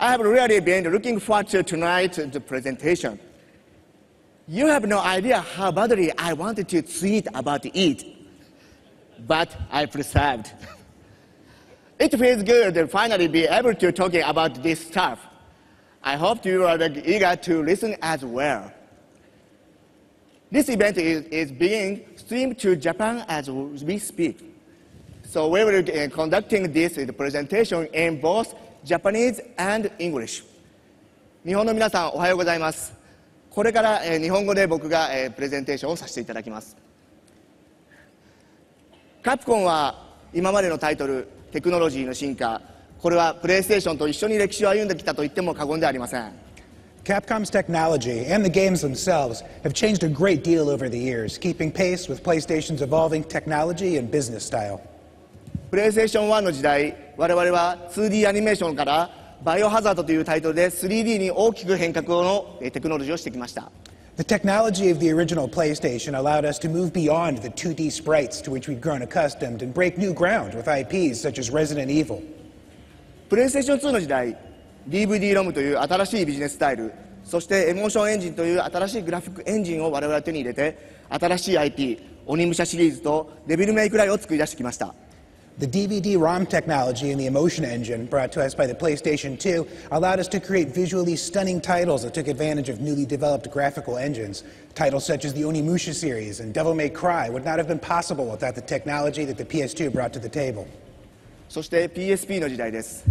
I have really been looking forward to tonight's presentation. You have no idea how badly I wanted to tweet about it, but I persevered. It feels good to finally be able to talk about this stuff. I hope you are eager to listen as well. This event is being streamed to Japan as we speak. So we will be conducting this presentation in both Japanese and English. 日本の皆さん、おはようございます。これから日本語で僕がプレゼンテーションをさせていただきます。カプコンは今までのタイトル、テクノロジーの進化、これはプレイステーションと一緒に歴史を歩んできたと言っても過言ではありません。Capcom's technology and the games themselves have changed a great deal over the years, keeping pace with PlayStation's evolving technology and business style. PlayStation 1の時代、我々は 2D アニメーションからバイオハザードというタイトルで 3D に大きく変革のテクノロジーをしてきました。The technology of the original PlayStation allowed us to move beyond the 2D sprites to which we've grown accustomed and break new ground with IPs such as Resident Evil. PlayStation 2の時代、DVD-ROM という新しいビジネススタイル、そしてエモーションエンジンという新しいグラフィックエンジンを我々は手に入れて、新しい IP、Onimusha シリーズと Devil May Cry を作り出してきました。The DVD-ROM technology and the emotion engine brought to us by the PlayStation 2 allowed us to create visually stunning titles that took advantage of newly developed graphical engines. Titles such as the Onimusha series and Devil May Cry would not have been possible without the technology that the PS2 brought to the table. そして PSP の時代です。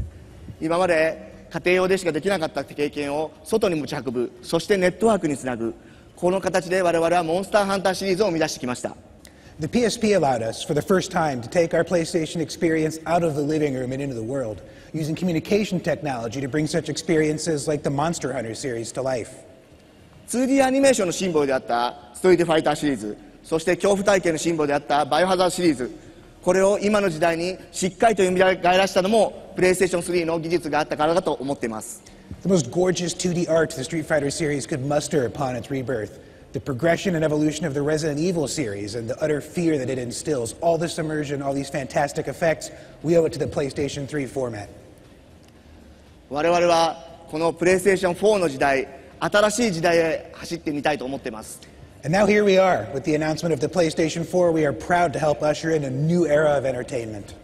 今まで家庭用でしかできなかった経験を外に持ち運ぶ、そしてネットワークにつなぐ、この形で我々はモンスターハンターシリーズを生み出してきました。The PSP allowed us, for the first time, to take our PlayStation experience out of the living room and into the world, using communication technology to bring such experiences like the Monster Hunter series to life. 2D アニメーションのシンボルであったStreet Fighterシリーズ、そして恐怖体験のシンボルであったバイオハザードシリーズ、これを今の時代にしっかりと蘇らせたのも PlayStation 3の技術があったからだと思っています。The most gorgeous 2D art the Street Fighter series could muster upon its rebirth. The progression and evolution of the Resident Evil series and the utter fear that it instills, all this immersion, all these fantastic effects, we owe it to the PlayStation 3 format. 我々はこの PlayStation 4の時代、新しい時代へ走ってみたいと思っています。And now here we are. With the announcement of the PlayStation 4, we are proud to help usher in a new era of entertainment.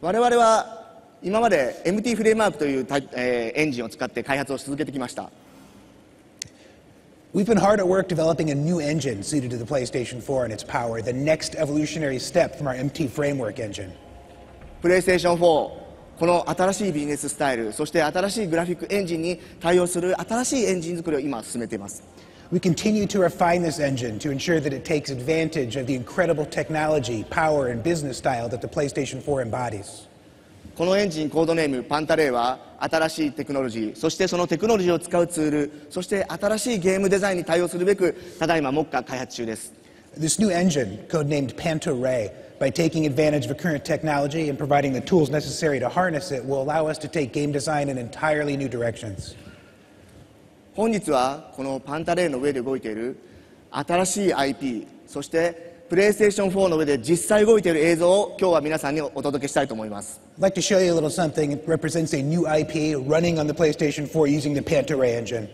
我々は今まで MT Framework というエンジンを使って開発を続けてきました。We've been hard at work developing a new engine suited to the PlayStation 4 and its power, the next evolutionary step from our MT Framework engine. PlayStation 4、この新しいビジネススタイル、そして新しいグラフィックエンジンに対応する新しいエンジン作りを今進めています。We continue to refine this engine to ensure that it takes advantage of the incredible technology, power, and business style that the PlayStation 4 embodies. このエンジンコードネーム Panta Rhei は新しいテクノロジー、そしてそのテクノロジーを使うツール、そして新しいゲームデザインに対応するべくただいま目下開発中です。This new engine, codenamed Panta Rhei, by taking advantage of current technology and providing the tools necessary to harness it, will allow us to take game design in entirely new directions. 本日はこの Panta Rhei の上で動いている新しい IP、そしてPlayStation 4の上で実際動いている映像を今日は皆さんにお届けしたいと思います。I'd like to show you a little something that represents a new IP running on the PlayStation 4 using the Panta Rhei engine.